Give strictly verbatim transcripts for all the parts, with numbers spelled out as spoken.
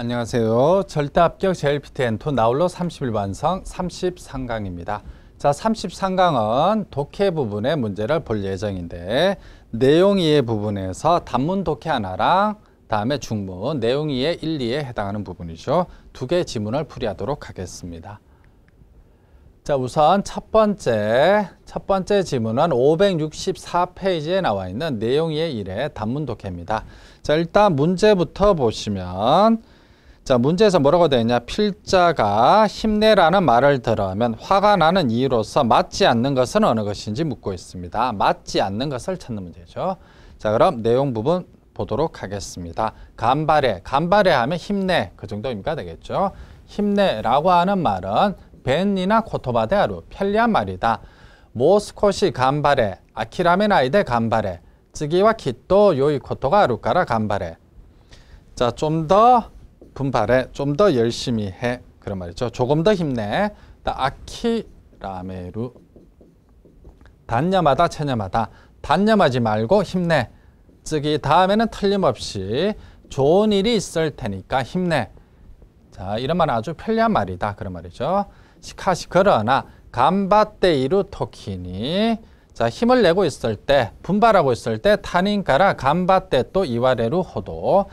안녕하세요. 절대 합격 제이엘피티 엔 투 나홀로 삼십일 완성 삼십삼 강입니다. 자, 삼십삼 강은 독해 부분의 문제를 볼 예정인데 내용 이해 부분에서 단문 독해 하나랑 다음에 중문 내용 이해 일, 이에 해당하는 부분이죠. 두 개의 지문을 풀이하도록 하겠습니다. 자, 우선 첫 번째, 첫 번째 지문은 오백육십사 페이지에 나와 있는 내용 이해 일의 단문 독해입니다. 자, 일단 문제부터 보시면 자, 문제에서 뭐라고 되어 있냐? 필자가 힘내라는 말을 들으면 화가 나는 이유로서 맞지 않는 것은 어느 것인지 묻고 있습니다. 맞지 않는 것을 찾는 문제죠. 자, 그럼 내용 부분 보도록 하겠습니다. 간바레, 간바레 하면 힘내, 그 정도 의미가 되겠죠. 힘내라고 하는 말은 벤이나 코토바데아루, 편리한 말이다. 모스코시 간바레, 아키라멘아이데 간바레, 쯔기와 키토 요이 코토가 아루카라 간바레. 자, 좀 더 분발해, 좀 더 열심히 해, 그런 말이죠. 조금 더 힘내. 아키라메루, 단념하다, 체념하다. 단념하지 말고 힘내. 즉, 다음에는 틀림없이 좋은 일이 있을 테니까 힘내. 자, 이런 말은 아주 편리한 말이다, 그런 말이죠. 시카시 그러나 간바떼 이루 토키니, 자, 힘을 내고 있을 때, 분발하고 있을 때 타닌가라 간바떼 또 이와레루 호도.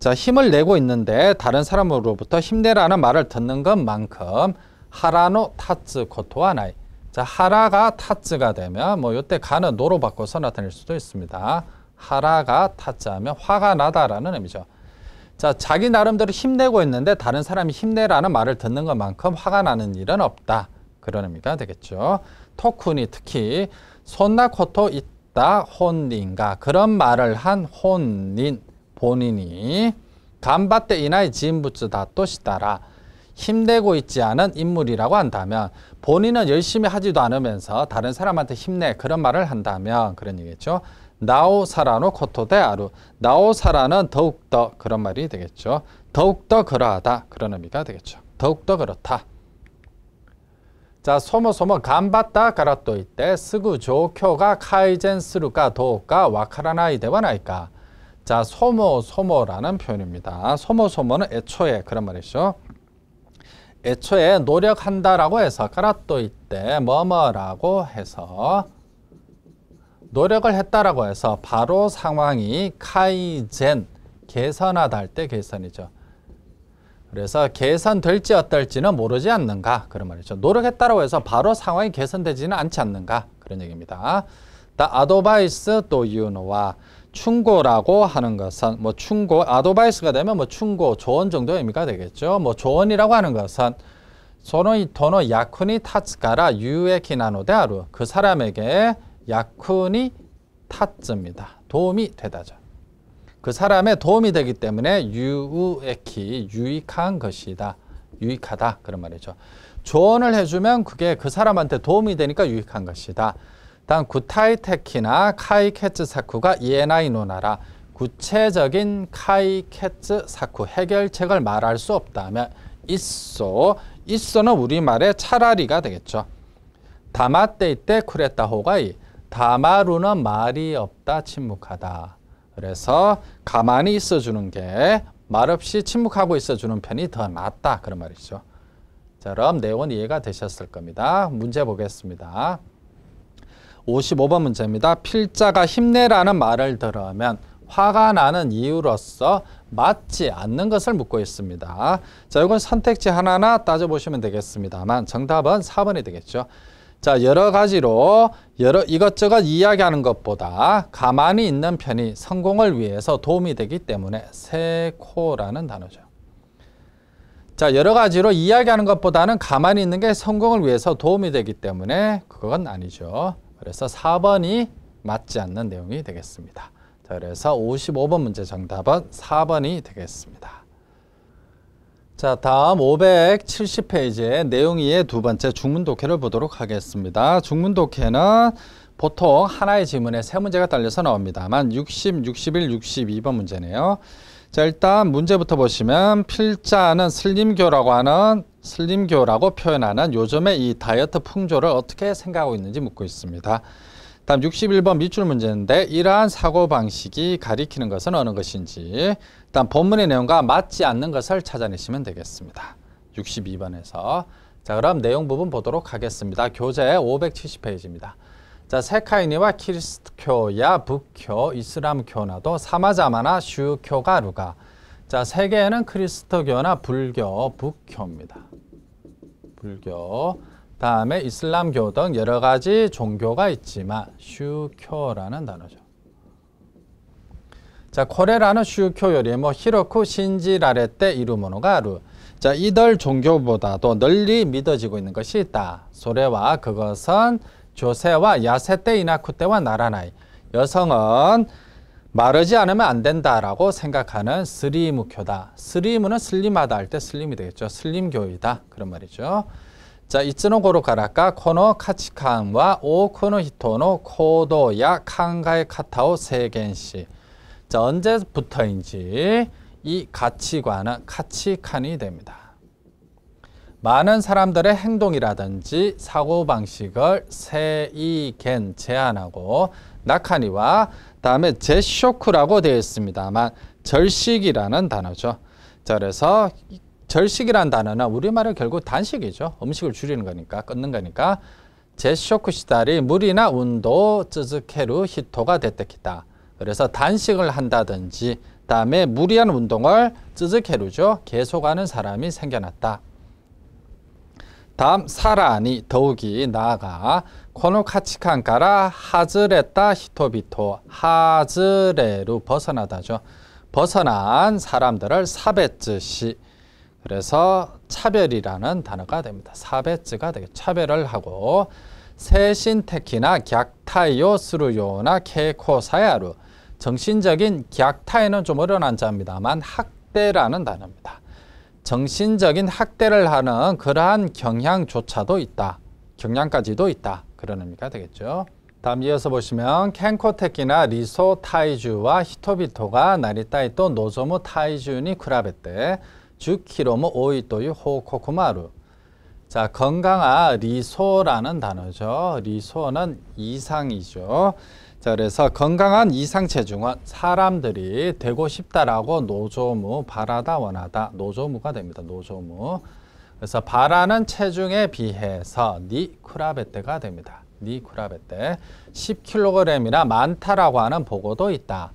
자, 힘을 내고 있는데 다른 사람으로부터 힘내라는 말을 듣는 것만큼 하라노 타츠 코토와 나이. 자, 하라가 타츠가 되면 뭐 이때 가는 노로 바꿔서 나타낼 수도 있습니다. 하라가 타츠하면 화가 나다라는 의미죠. 자, 자기 나름대로 힘내고 있는데 다른 사람이 힘내라는 말을 듣는 것만큼 화가 나는 일은 없다, 그런 의미가 되겠죠. 토쿠니 특히 손나 코토 있다 혼인가, 그런 말을 한 혼인, 본인이 간바떼 이나이 지인부츠 다또 시다라, 힘내고 있지 않은 인물이라고 한다면 본인은 열심히 하지도 않으면서 다른 사람한테 힘내, 그런 말을 한다면 그런 얘기겠죠. 나오사라노 코토데아루, 나오사라는 더욱더, 그런 말이 되겠죠. 더욱더 그러하다, 그런 의미가 되겠죠. 더욱더 그렇다. 자, 소모소모 간바따 가라또 이때 스구 조교가 카이젠스루가 도우가 와카라나이데와 나이까. 자, 소모소모라는 표현입니다. 소모소모는 애초에, 그런 말이죠. 애초에 노력한다라고 해서 가라또 이때 뭐뭐라고 해서 노력을 했다라고 해서 바로 상황이 카이젠, 개선하다 할 때 개선이죠. 그래서 개선될지 어떨지는 모르지 않는가, 그런 말이죠. 노력했다라고 해서 바로 상황이 개선되지는 않지 않는가, 그런 얘기입니다. 다 아도바이스 또 유노와 충고라고 하는 것은 뭐 충고, 아도바이스가 되면 뭐 충고, 조언 정도의 의미가 되겠죠. 뭐 조언이라고 하는 것은 소노이 토노 야쿠니 타츠가라 유에키나노데아루, 그 사람에게 야쿠니 타츠입니다. 도움이 되다죠. 그 사람의 도움이 되기 때문에 유에키, 유익한 것이다, 유익하다, 그런 말이죠. 조언을 해주면 그게 그 사람한테 도움이 되니까 유익한 것이다. 단 구타이테키나 카이케츠 사쿠가 이에나이노나라, 구체적인 카이케츠 사쿠, 해결책을 말할 수 없다면 있소, 있소는 우리말의 차라리가 되겠죠. 다마떼이때 쿠레타호가이, 다마루는 말이 없다, 침묵하다. 그래서 가만히 있어주는 게 말없이 침묵하고 있어주는 편이 더 낫다, 그런 말이죠. 자, 그럼 내용은 이해가 되셨을 겁니다. 문제 보겠습니다. 오십오 번 문제입니다. 필자가 힘내라는 말을 들으면 화가 나는 이유로서 맞지 않는 것을 묻고 있습니다. 자, 이건 선택지 하나하나 따져보시면 되겠습니다만 정답은 사 번이 되겠죠. 자, 여러 가지로 여러 이것저것 이야기하는 것보다 가만히 있는 편이 성공을 위해서 도움이 되기 때문에 세코라는 단어죠. 자, 여러 가지로 이야기하는 것보다는 가만히 있는 게 성공을 위해서 도움이 되기 때문에 그건 아니죠. 그래서 사 번이 맞지 않는 내용이 되겠습니다. 자, 그래서 오십오 번 문제 정답은 사 번이 되겠습니다. 자, 다음 오백칠십 페이지의 내용 이해 두 번째 중문 독해를 보도록 하겠습니다. 중문 독해는 보통 하나의 지문에 세 문제가 딸려서 나옵니다만 육십, 육십일, 육십이 번 문제네요. 자, 일단 문제부터 보시면 필자는 슬림교라고 하는 슬림교라고 표현하는 요즘의 이 다이어트 풍조를 어떻게 생각하고 있는지 묻고 있습니다. 다음 육십일 번 밑줄 문제인데 이러한 사고방식이 가리키는 것은 어느 것인지 일단 본문의 내용과 맞지 않는 것을 찾아내시면 되겠습니다. 육십이 번에서 자 그럼 내용 부분 보도록 하겠습니다. 교재 오백칠십 페이지입니다. 자 세카이니와 키리스트교야 북교 이슬람교나도 사마자마나 슈교가 루가 자 세계에는 크리스토교나 불교 북교입니다. 불교 다음에 이슬람교 등 여러 가지 종교가 있지만 슈교라는 단어죠. 자 코레라는 슈교 요리모 히로쿠 신지라레떼 이루모노가 루 자, 이들 종교보다도 널리 믿어지고 있는 것이 있다. 소레와 그것은 조세와 야세떼 이나쿠떼와 나라나이. 여성은 마르지 않으면 안 된다라고 생각하는 스리무교다. 스리무는 슬림하다 할 때 슬림이 되겠죠. 슬림교이다. 그런 말이죠. 자, 이츠노 고로카라카 코노 카치칸와 오쿠노 히토노 코도야 칸가의 카타오 세겐시. 자, 언제부터인지. 이 가치관은 가치칸이 됩니다. 많은 사람들의 행동이라든지 사고방식을 세이겐 제한하고 나카니와 다음에 제쇼크라고 되어 있습니다만 절식이라는 단어죠. 자, 그래서 절식이라는 단어는 우리말은 결국 단식이죠. 음식을 줄이는 거니까 끊는 거니까 제쇼크 시다리 물이나 운도 쯔즈케루 히토가 됐다기다. 그래서 단식을 한다든지 다음에 무리한 운동을 쯔즈케루죠. 계속하는 사람이 생겨났다. 다음 사라니 더욱이 나아가 코노카치칸가라 하즈레타 히토비토 하즈레루 벗어나다죠. 벗어난 사람들을 사베츠시 그래서 차별이라는 단어가 됩니다. 사베츠가 되게 차별을 하고 세신테키나 갸타이오 스루요나 케코사야루 정신적인 갸타에는 좀 어려운 한자입니다만 학대라는 단어입니다. 정신적인 학대를 하는 그러한 경향조차도 있다. 경향까지도 있다. 그런 의미가 되겠죠. 다음 이어서 보시면 켄코테키나 리소 타이주와 히토비토가 나리타이 또 노조무 타이주니 쿠라베떼 주 킬로그램 오이토유 호코쿠마루 자 건강한 리소라는 단어죠. 리소는 이상이죠. 자, 그래서 건강한 이상 체중은 사람들이 되고 싶다라고 노조무, 바라다, 원하다. 노조무가 됩니다. 노조무. 그래서 바라는 체중에 비해서 니쿠라베떼가 됩니다. 니쿠라베떼. 십 킬로그램이나 많다라고 하는 보고도 있다.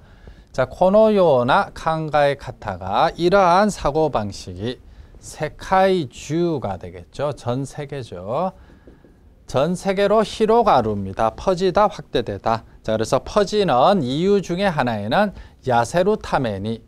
자, 코노요나 칸가의 카타가 이러한 사고방식이 세카이주가 되겠죠. 전 세계죠. 전 세계로 히로가루입니다. 퍼지다, 확대되다. 자, 그래서 퍼지는 이유 중에 하나에는 야세루 타메니.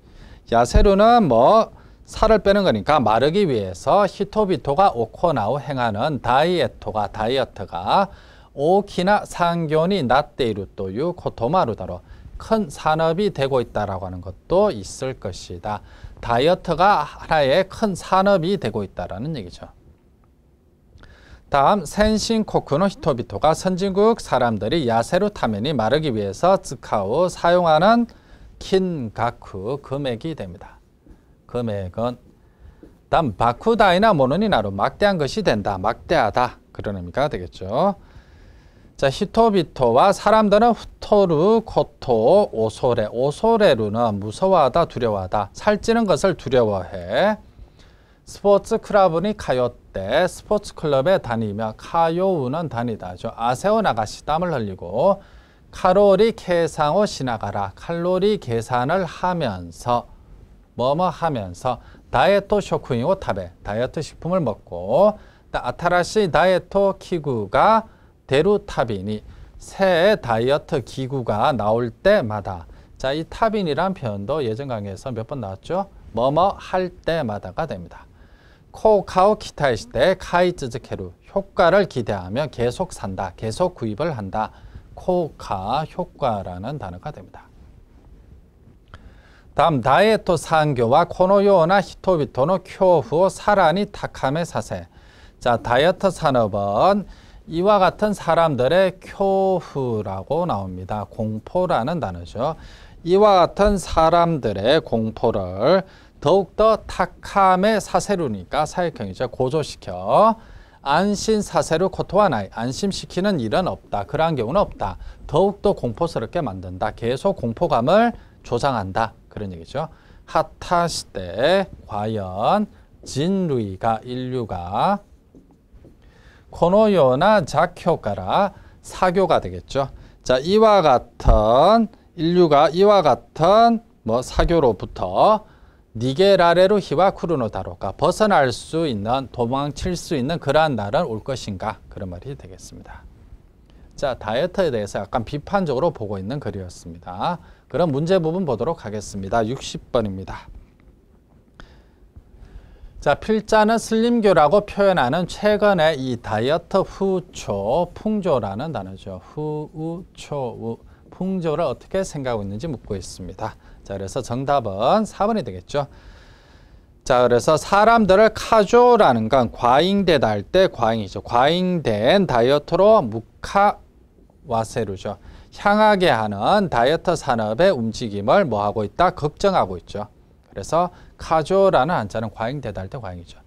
야세루는 뭐 살을 빼는 거니까 마르기 위해서 히토비토가 오코나우 행하는 다이어토가 다이어트가 오키나 상견이 나떼이루 또유 코토마루다로 큰 산업이 되고 있다라고 하는 것도 있을 것이다. 다이어트가 하나의 큰 산업이 되고 있다라는 얘기죠. 다음 센신코쿠노 히토비토가 선진국 사람들이 야세루 타면이 마르기 위해서 쯔카우 사용하는 킨가쿠 금액이 됩니다. 금액은 다음 바쿠다이나 모노니나로 막대한 것이 된다. 막대하다. 그런 의미가 되겠죠. 자 히토비토와 사람들은 후토루, 코토, 오소레. 오소레루는 무서워하다, 두려워하다. 살찌는 것을 두려워해. 스포츠 클럽이 가요때 스포츠 클럽에 다니며 가요우는 다니다죠. 아세오 나가시 땀을 흘리고 칼로리 계산을 시나가라 칼로리 계산을 하면서 뭐뭐 하면서 다이어트 쇼크이고 탑에 다이어트 식품을 먹고 아타라시 다이어트 기구가 대루 타빈이 새 다이어트 기구가 나올 때마다 자 이 타빈이란 표현도 예전 강의에서 몇 번 나왔죠. 뭐뭐 할 때마다가 됩니다. 코카오 기타이시대 카이쯔즈케루 효과를 기대하며 계속 산다. 계속 구입을 한다. 코카 효과라는 단어가 됩니다. 다음 다이어트 상교와 코노요나 히토비토노 쿄후 사라니 타카메 사세 자 다이어트 산업은 이와 같은 사람들의 쿄후라고 나옵니다. 공포라는 단어죠. 이와 같은 사람들의 공포를 더욱더 타카메 사세루니까 사익형이죠. 고조시켜 안심 사세루 코토와나이, 안심시키는 일은 없다. 그러한 경우는 없다. 더욱더 공포스럽게 만든다. 계속 공포감을 조장한다. 그런 얘기죠. 하타시대 과연 진루이가 인류가 코노요나 자쿄가라 사교가 되겠죠. 자, 이와 같은 인류가 이와 같은 뭐 사교로부터 니게라레르 히와 쿠르노다로가 벗어날 수 있는 도망칠 수 있는 그러한 날은 올 것인가 그런 말이 되겠습니다. 자, 다이어트에 대해서 약간 비판적으로 보고 있는 글이었습니다. 그럼 문제 부분 보도록 하겠습니다. 육십 번입니다. 자, 필자는 슬림교라고 표현하는 최근의 이 다이어트 후초, 풍조라는 단어죠. 후우초우, 풍조를 어떻게 생각하고 있는지 묻고 있습니다. 자, 그래서 정답은 사 번이 되겠죠. 자, 그래서 사람들을 카조라는 건 과잉되다 할 때 과잉이죠. 과잉된 다이어트로 무카와세루죠. 향하게 하는 다이어트 산업의 움직임을 뭐하고 있다? 걱정하고 있죠. 그래서 카조라는 한자는 과잉되다 할 때 과잉이죠.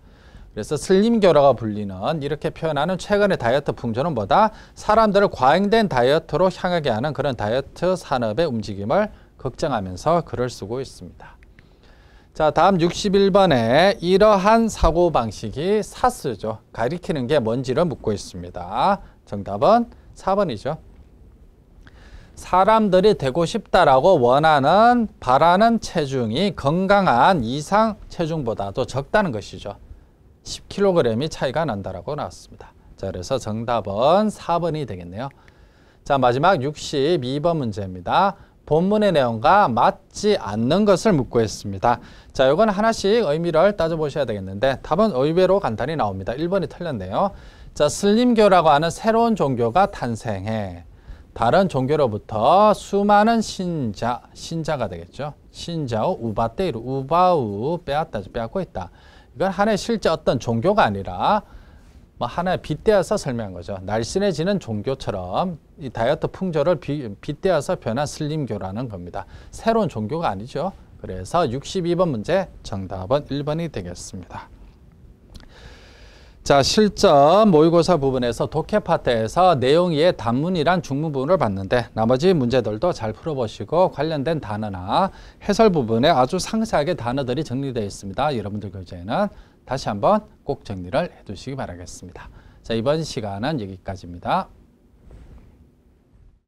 그래서 슬림교라고 불리는 이렇게 표현하는 최근의 다이어트 풍조는 뭐다? 사람들을 과잉된 다이어트로 향하게 하는 그런 다이어트 산업의 움직임을 걱정하면서 글을 쓰고 있습니다. 자, 다음 육십일 번에 이러한 사고방식이 사스죠. 가리키는 게 뭔지를 묻고 있습니다. 정답은 사 번이죠. 사람들이 되고 싶다라고 원하는, 바라는 체중이 건강한 이상 체중보다도 적다는 것이죠. 십 킬로그램이 차이가 난다라고 나왔습니다. 자, 그래서 정답은 사 번이 되겠네요. 자, 마지막 육십이 번 문제입니다. 본문의 내용과 맞지 않는 것을 묻고 있습니다. 자, 이건 하나씩 의미를 따져보셔야 되겠는데 답은 의외로 간단히 나옵니다. 일 번이 틀렸네요. 자, 슬림교라고 하는 새로운 종교가 탄생해 다른 종교로부터 수많은 신자, 신자가 되겠죠. 신자오 우바떼이루, 우바우, 빼앗다죠. 빼앗고 있다. 이건 하나의 실제 어떤 종교가 아니라 뭐 하나의 빗대어서 설명한 거죠. 날씬해지는 종교처럼 이 다이어트 풍조를 빗대어서 변한 슬림교라는 겁니다. 새로운 종교가 아니죠. 그래서 육십이 번 문제 정답은 일 번이 되겠습니다. 자, 실전 모의고사 부분에서 독해 파트에서 내용 이의 단문이란 중문 부분을 봤는데 나머지 문제들도 잘 풀어보시고 관련된 단어나 해설 부분에 아주 상세하게 단어들이 정리되어 있습니다. 여러분들 교재에는 다시 한번 꼭 정리를 해두시기 바라겠습니다. 자, 이번 시간은 여기까지입니다.